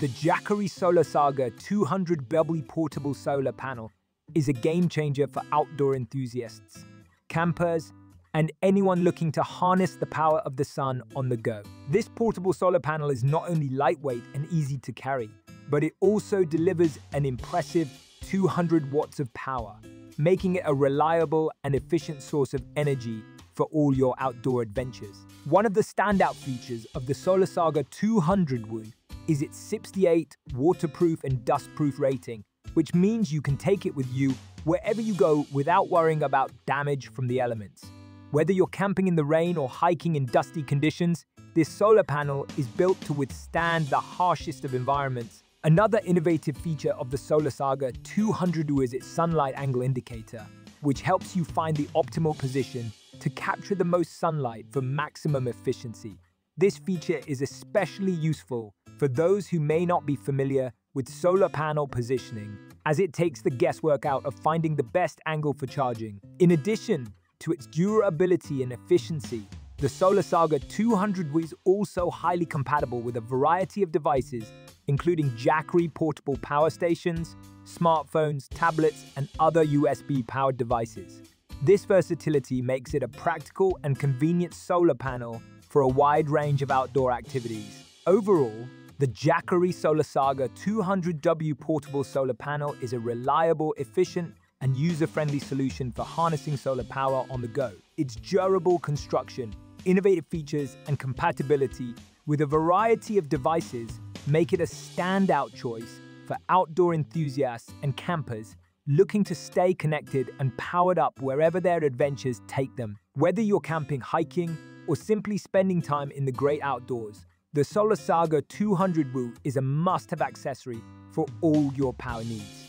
The Jackery SolarSaga 200 Bebley portable solar panel is a game changer for outdoor enthusiasts, campers, and anyone looking to harness the power of the sun on the go. This portable solar panel is not only lightweight and easy to carry, but it also delivers an impressive 200 watts of power, making it a reliable and efficient source of energy for all your outdoor adventures. One of the standout features of the SolarSaga 200 is its 68 waterproof and dustproof rating, which means you can take it with you wherever you go without worrying about damage from the elements. Whether you're camping in the rain or hiking in dusty conditions, this solar panel is built to withstand the harshest of environments. Another innovative feature of the SolarSaga 200 is its sunlight angle indicator, which helps you find the optimal position to capture the most sunlight for maximum efficiency. This feature is especially useful for those who may not be familiar with solar panel positioning, as it takes the guesswork out of finding the best angle for charging. In addition to its durability and efficiency, the SolarSaga 200 is also highly compatible with a variety of devices, including Jackery portable power stations, smartphones, tablets, and other USB-powered devices. This versatility makes it a practical and convenient solar panel for a wide range of outdoor activities. Overall, the Jackery SolarSaga 200 portable solar panel is a reliable, efficient, and user-friendly solution for harnessing solar power on the go. Its durable construction, innovative features, and compatibility with a variety of devices make it a standout choice for outdoor enthusiasts and campers looking to stay connected and powered up wherever their adventures take them. Whether you're camping, hiking, or simply spending time in the great outdoors, the SolarSaga 200 is a must-have accessory for all your power needs.